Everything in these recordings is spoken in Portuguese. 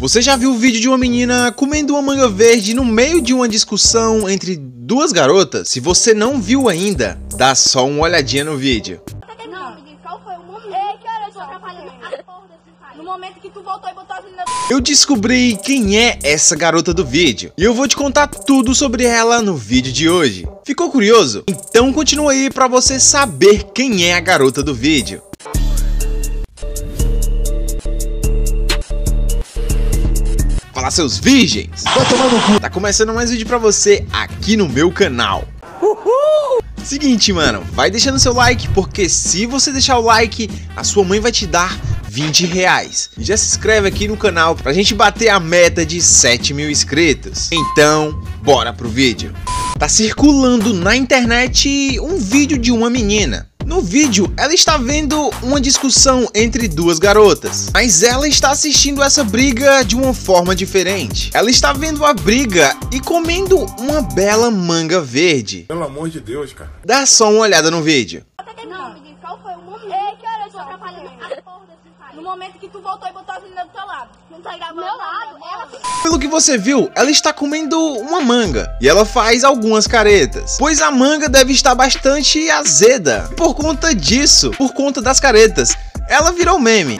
Você já viu o vídeo de uma menina comendo uma manga verde no meio de uma discussão entre duas garotas? Se você não viu ainda, dá só uma olhadinha no vídeo. Eu descobri quem é essa garota do vídeo e eu vou te contar tudo sobre ela no vídeo de hoje. Ficou curioso? Então continua aí pra você saber quem é a garota do vídeo. Fala, seus virgens! Tá começando mais vídeo pra você aqui no meu canal. Seguinte, mano, vai deixando seu like, porque se você deixar o like, a sua mãe vai te dar R$20. E já se inscreve aqui no canal pra gente bater a meta de 7 mil inscritos. Então, bora pro vídeo. Tá circulando na internet um vídeo de uma menina. No vídeo, ela está vendo uma discussão entre duas garotas, mas ela está assistindo essa briga de uma forma diferente. Ela está vendo a briga e comendo uma bela manga verde. Pelo amor de Deus, cara. Dá só uma olhada no vídeo. No momento que tu voltou e botou as meninas do teu lado. Não tá gravando. Meu lado, ela... Pelo que você viu, ela está comendo uma manga e ela faz algumas caretas, pois a manga deve estar bastante azeda. E por conta disso, por conta das caretas, ela virou meme.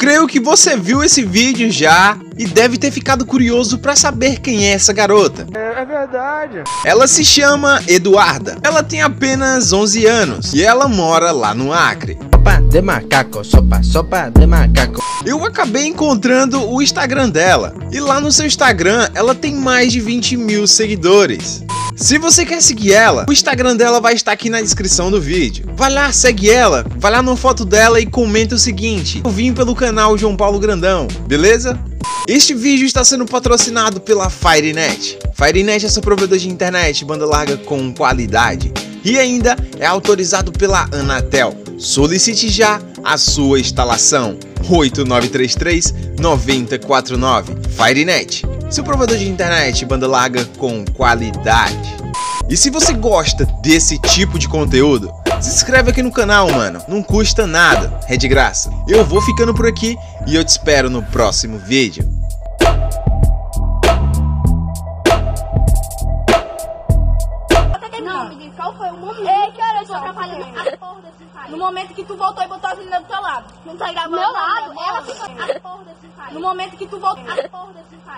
Creio que você viu esse vídeo já e deve ter ficado curioso pra saber quem é essa garota. É verdade. Ela se chama Eduarda. Ela tem apenas 11 anos e ela mora lá no Acre. Sopa de macaco, sopa, sopa de macaco. Eu acabei encontrando o Instagram dela e lá no seu Instagram ela tem mais de 20 mil seguidores. Se você quer seguir ela, o Instagram dela vai estar aqui na descrição do vídeo. Vai lá, segue ela, vai lá na foto dela e comenta o seguinte: eu vim pelo canal João Paulo Grandão, beleza? Este vídeo está sendo patrocinado pela Firenet. Firenet é seu provedor de internet, banda larga com qualidade. E ainda é autorizado pela Anatel. Solicite já a sua instalação. 8933-9049. Firenet, seu provedor de internet, banda larga com qualidade. E se você gosta desse tipo de conteúdo, se inscreve aqui no canal, mano. Não custa nada, é de graça. Eu vou ficando por aqui e eu te espero no próximo vídeo. Qual foi o momento? Ei, que hora eu te atrapalhei? No momento que tu voltou e botou as meninas do teu lado. Não tá gravando. Meu lado, ela ficou. No momento que tu voltou.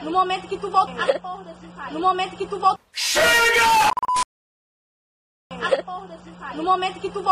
No momento que tu voltou. No momento que tu voltou. Chega! No momento que tu voltou.